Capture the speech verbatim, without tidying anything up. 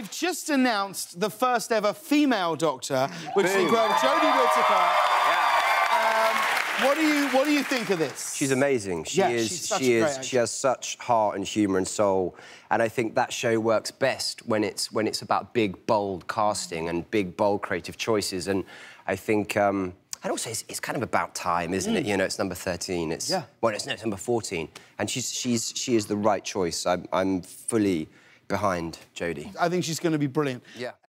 they've just announced the first ever female doctor, which Boom. is incredible. Jodie Whittaker. Yeah. Um, what do you What do you think of this? She's amazing. She yeah, is. She's such she a is. Great she has such heart and humour and soul. And I think that show works best when it's when it's about big, bold casting and big, bold creative choices. And I think. Um, And also, it's, it's kind of about time, isn't mm. it? You know, it's number thirteen. It's yeah. well, it's, no, it's number fourteen, and she's she's she is the right choice. I'm I'm fully behind Jodie. I think she's going to be brilliant. Yeah.